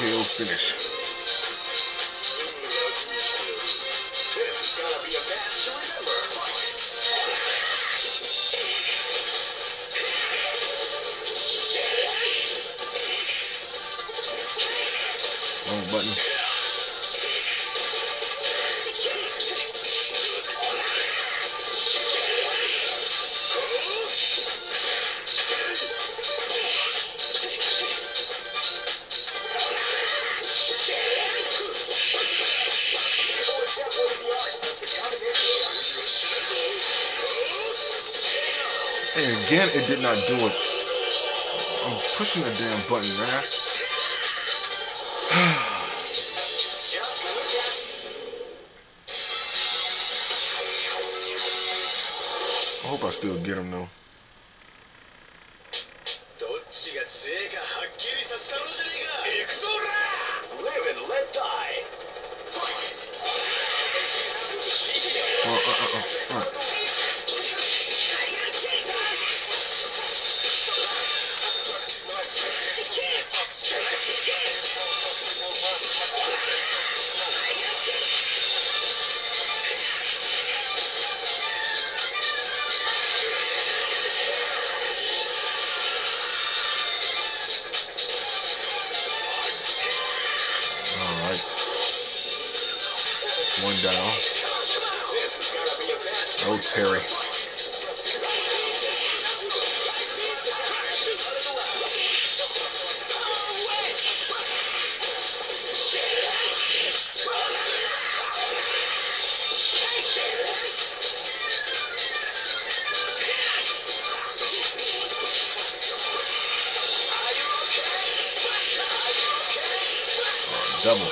KO finish. This is gonna be a match to remember. Wrong button. And again, it did not do it. I'm pushing the damn button, man. I hope I still get him, though. One down. Oh, Terry. Oh, double.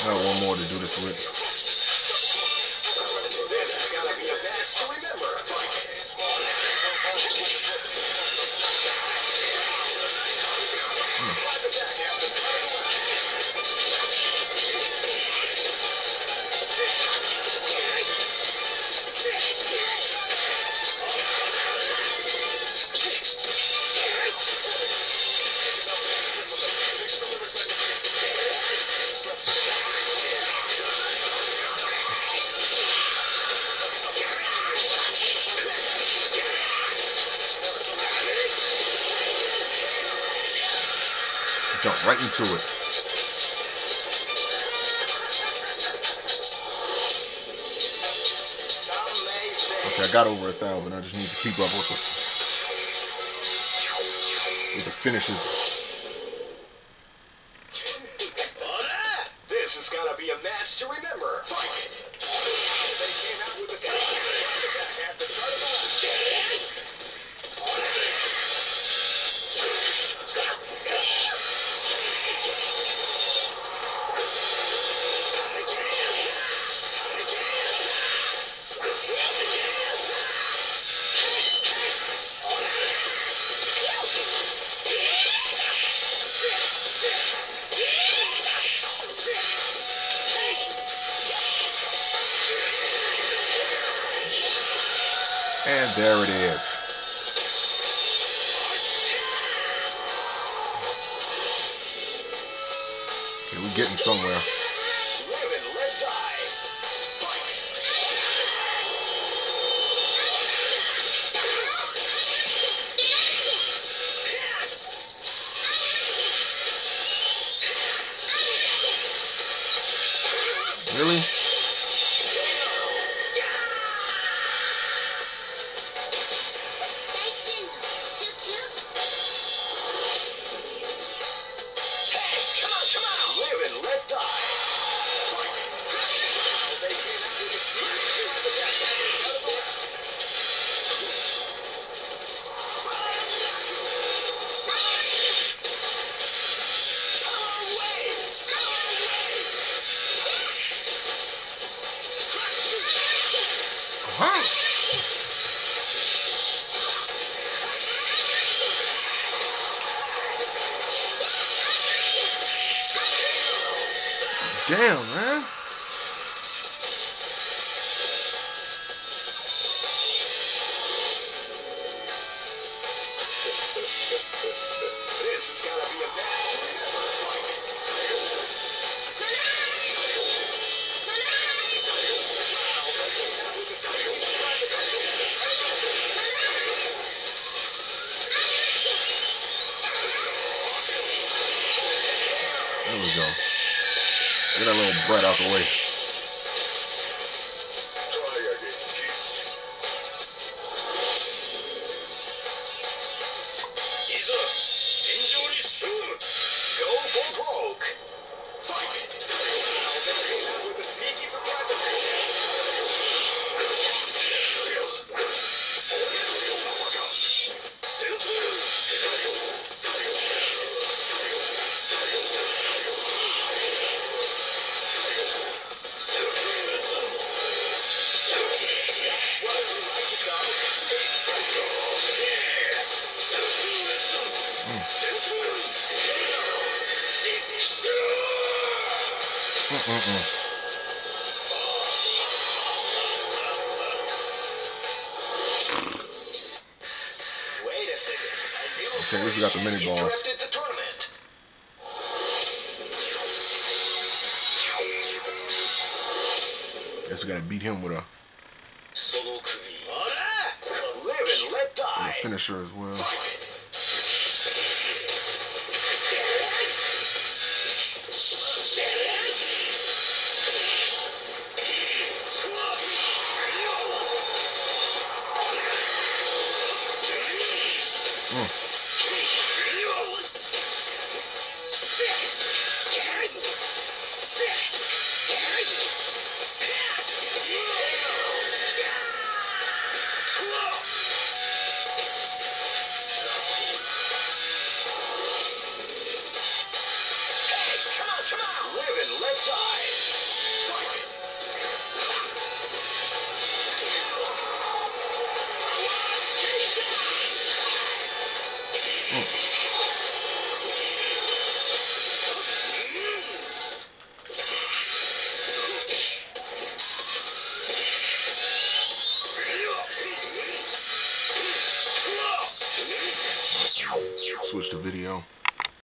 I got one more to do this with. This is gonna be a match to remember. Jump right into it. Okay, I got over 1,000. I just need to keep up with this. With the finishes. This is gonna be a match to remember. Fight! And there it is. Okay, we're getting somewhere. Really? Damn, man. This is gonna be a bastard fight. There we go. Get that little bread out the way. Okay, this has got the mini balls. Guess we gotta beat him with a finisher as well. Switch to video.